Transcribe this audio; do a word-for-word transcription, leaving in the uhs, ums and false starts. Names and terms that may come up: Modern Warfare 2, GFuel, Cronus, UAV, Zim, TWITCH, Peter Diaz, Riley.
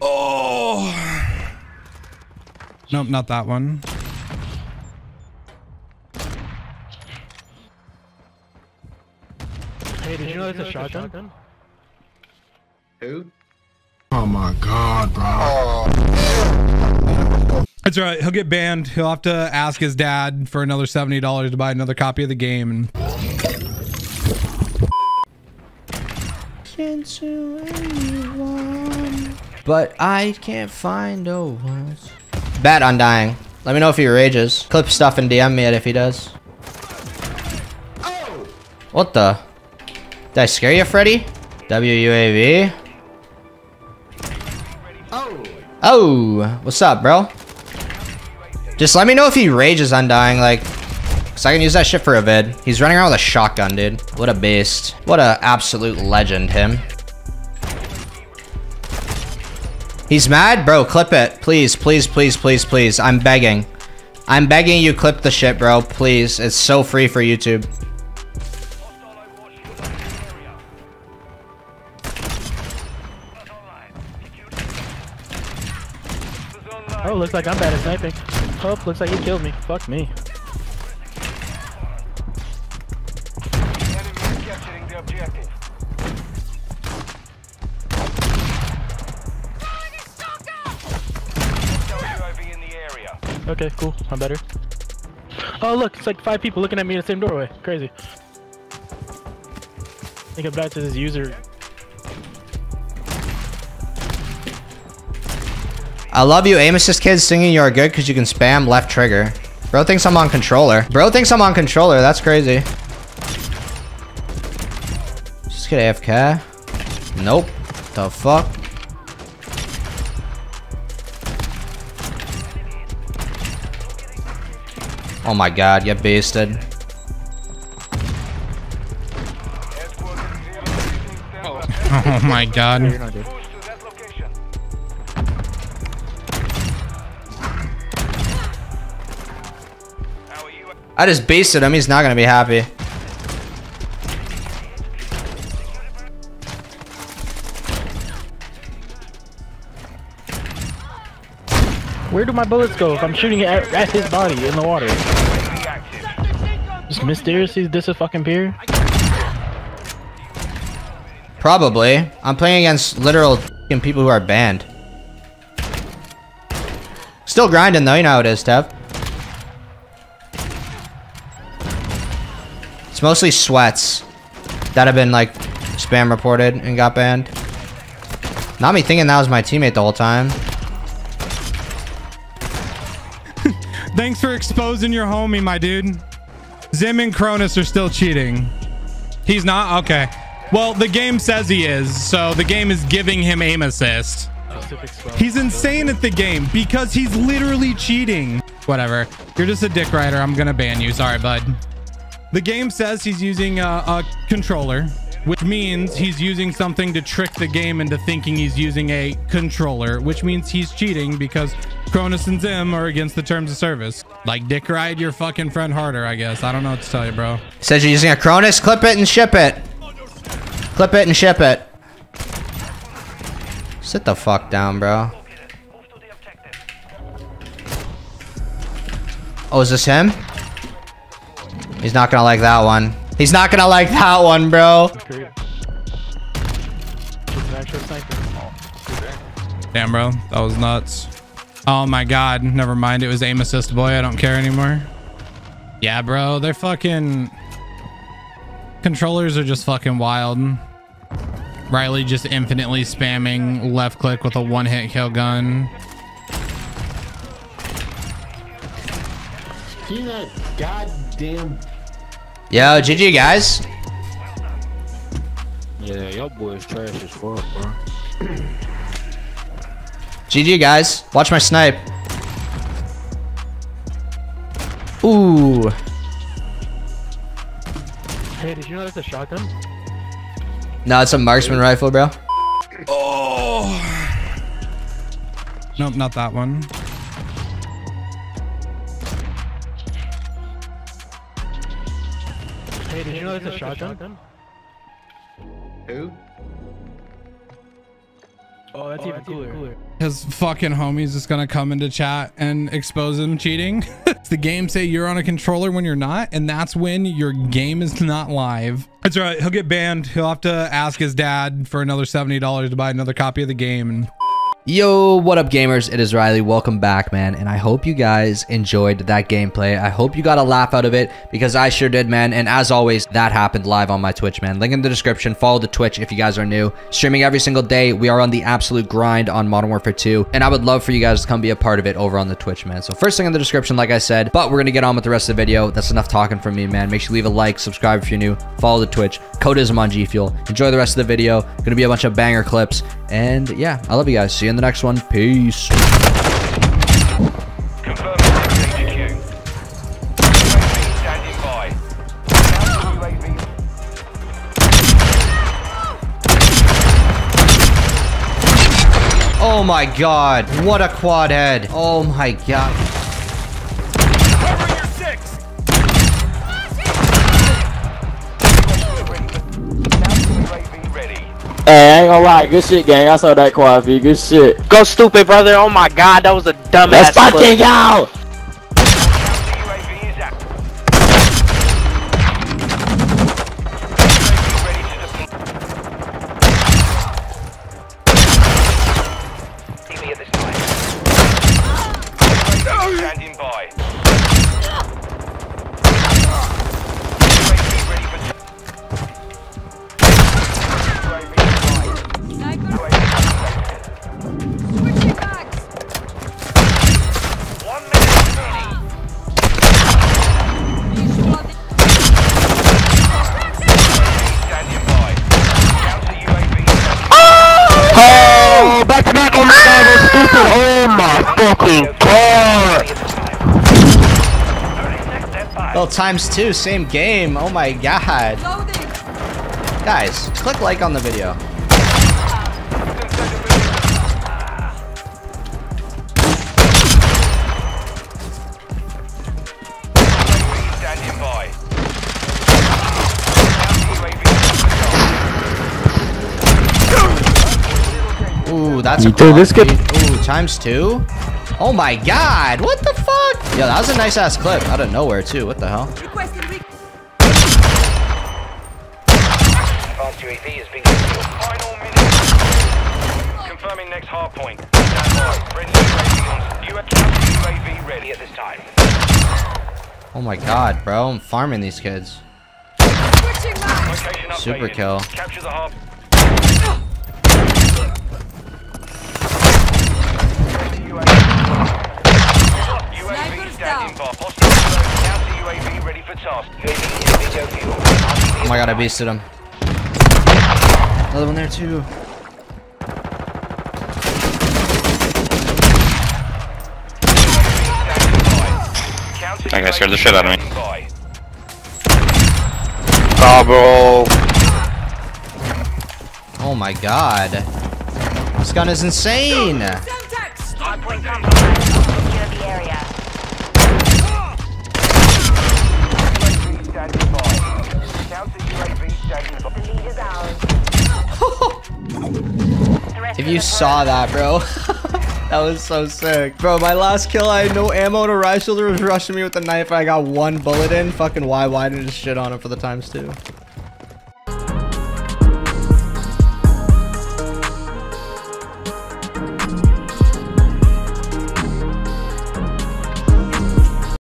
Oh! Nope, not that one. Hey, did you know it's a shotgun? Who? Oh my god, bro. Oh. That's right, he'll get banned. He'll have to ask his dad for another seventy dollars to buy another copy of the game. But I can't find no ones. Bat Undying. Let me know if he rages. Clip stuff and D M me it if he does. Oh. What the? Did I scare you, Freddy? W U A V. Oh. Oh. What's up, bro? Just let me know if he rages Undying, like, cause I can use that shit for a vid. He's running around with a shotgun, dude. What a beast. What a absolute legend, him. He's mad? Bro, clip it. Please, please, please, please, please. I'm begging. I'm begging you clip the shit, bro. Please. It's so free for YouTube. Oh, looks like I'm bad at sniping. Oh, looks like he killed me. Fuck me. Okay, cool. I'm better. Oh, look. It's like five people looking at me in the same doorway. Crazy. I think I'm back to this user. I love you, aim assist kids singing you're good because you can spam left trigger. Bro thinks I'm on controller. Bro thinks I'm on controller. That's crazy. Just get A F K. Nope. The fuck? Oh my god, get beasted. Oh my god. No, you're not, dude. I just beasted him, he's not gonna be happy. Where do my bullets go if I'm shooting at, at his body in the water? Just mysteriously dis-a-fucking-peer? Probably. I'm playing against literal fucking people who are banned. Still grinding though, you know how it is, Tev. It's mostly sweats that have been like spam reported and got banned. Not me thinking that was my teammate the whole time. Thanks for exposing your homie, my dude. Zim and Cronus are still cheating. He's not? Okay. Well, the game says he is, so the game is giving him aim assist. He's insane at the game because he's literally cheating. Whatever. You're just a dick rider. I'm gonna ban you. Sorry, bud. The game says he's using a, a controller, which means he's using something to trick the game into thinking he's using a controller, which means he's cheating because Cronus and Zim are against the terms of service. Like, dick ride your fucking friend harder, I guess. I don't know what to tell you, bro. Says you're using a Cronus, clip it and ship it. Clip it and ship it. Sit the fuck down, bro. Oh, is this him? He's not gonna like that one. He's not gonna like that one, bro. Damn, bro. That was nuts. Oh my god. Never mind. It was aim assist, boy. I don't care anymore. Yeah, bro. They're fucking... Controllers are just fucking wild. Riley just infinitely spamming left click with a one-hit kill gun. You're not goddamn... Yo, G G guys. Yeah, your boy's trash as fuck, bro. G G guys, watch my snipe. Ooh. Hey, did you know that's a shotgun? No, it's a marksman rifle, bro. Oh. Nope, not that one. Hey, did you know that's a shotgun? Who? Oh, that's, oh, even, that's cooler. even cooler. His fucking homie's just gonna come into chat and expose him cheating. The game say you're on a controller when you're not, and that's when your game is not live. That's right. He'll get banned. He'll have to ask his dad for another seventy dollars to buy another copy of the game. And yo, what up, gamers? It is Riley. Welcome back, man, and I hope you guys enjoyed that gameplay. I hope you got a laugh out of it, because I sure did, man. And as always, that happened live on my Twitch, man. Link in the description. Follow the Twitch if you guys are new. Streaming every single day. We are on the absolute grind on Modern Warfare two, and I would love for you guys to come be a part of it over on the Twitch, man. So first thing in the description, like I said, but we're gonna get on with the rest of the video. That's enough talking from me, man. Make sure you leave a like, subscribe if you're new, follow the Twitch. Code is on GFuel. Enjoy the rest of the video. Gonna be a bunch of banger clips, and yeah, I love you guys. See you in the next one. Peace. Confirm U A V standing by. Oh my god, what a quad head. Oh my god. Hey, I ain't gonna lie, good shit, gang. I saw that quad for you, good shit. Go stupid, brother. Oh my god, that was a dumbass. Let's fucking go! Well, times two, same game. Oh my god. Guys, click like on the video. Ooh, that's a cool. Ooh, times two? Oh my god, what the fuck? Yo, that was a nice ass clip out of nowhere too. What the hell? Fast U A V is being secured. Final minute. Confirming next hard point. U A V ready at this time. Oh my god, bro! I'm farming these kids. Super kill. Capture the hub. Oh my god, I beasted him. Another one there too. That guy scared the shit out of me. Bravo. Oh my god. This gun is insane. If you saw that, bro, that was so sick. Bro, my last kill, I had no ammo and a rifle. Shoulder was rushing me with a knife. I got one bullet in. Fucking Y Y did his shit on him for the times two.